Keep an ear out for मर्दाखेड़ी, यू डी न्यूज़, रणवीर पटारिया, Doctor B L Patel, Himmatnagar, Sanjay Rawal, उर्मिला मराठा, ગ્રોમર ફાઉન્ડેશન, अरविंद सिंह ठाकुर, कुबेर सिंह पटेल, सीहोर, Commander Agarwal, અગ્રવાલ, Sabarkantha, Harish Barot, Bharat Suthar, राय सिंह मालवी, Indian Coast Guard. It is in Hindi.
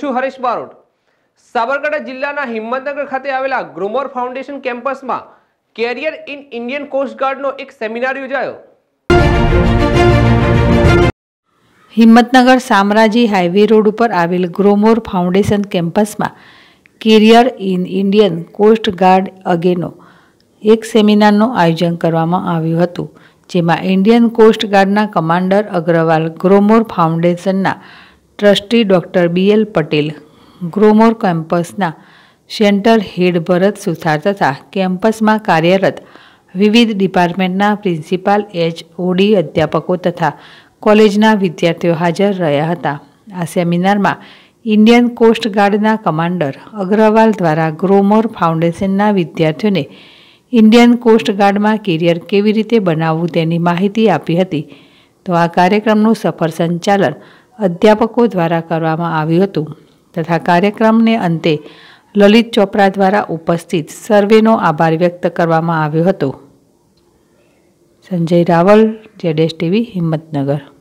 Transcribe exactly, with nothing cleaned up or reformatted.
છું હરીશ બારોટ સાબરકાંઠા જિલ્લાના હિંમતનગર ખાતે આવેલા ગ્રોમર ફાઉન્ડેશન કેમ્પસમાં કેરિયર ઇન ઇન્ડિયન કોસ્ટ ગાર્ડનો એક સેમિનાર યોજાયો। હિંમતનગર સામરાજી હાઈવે રોડ ઉપર આવેલ ગ્રોમર ફાઉન્ડેશન કેમ્પસમાં career in Indian coast guard અંગેનો એક સેમિનારનું આયોજન કરવામાં આવ્યું હતું, જેમાં ઇન્ડિયન કોસ્ટ ગાર્ડના કમાન્ડર અગ્રવાલ, ગ્રોમર ફાઉન્ડેશનના trustee doctor B L Patel, Gromor कैम्पसना सेंटर हेड भरत सुथार तथा कैम्पस में कार्यरत विविध डिपार्टमेंटना प्रिंसिपाल एच ओडी अध्यापकों तथा कॉलेजना विद्यार्थी हाजर रहा था। आ सेमिनार में इंडियन कोस्ट गार्डना कमांडर अग्रवाल द्वारा ग्रोमर फाउंडेशनना विद्यार्थी ने इंडियन कोस्ट गार्ड में केरियर केवी रीते बनावू तेनी माहिती आपी हती। तो आ कार्यक्रमनुं सफल संचालन अध्यापकों द्वारा करवामां आव्युं हतुं तथा कार्यक्रम ने अंते ललित चोपरा द्वारा उपस्थित सर्वेनो आभार व्यक्त करवामां आव्यो हतो। संजय रावल, जेडेस टीवी, हिम्मतनगर।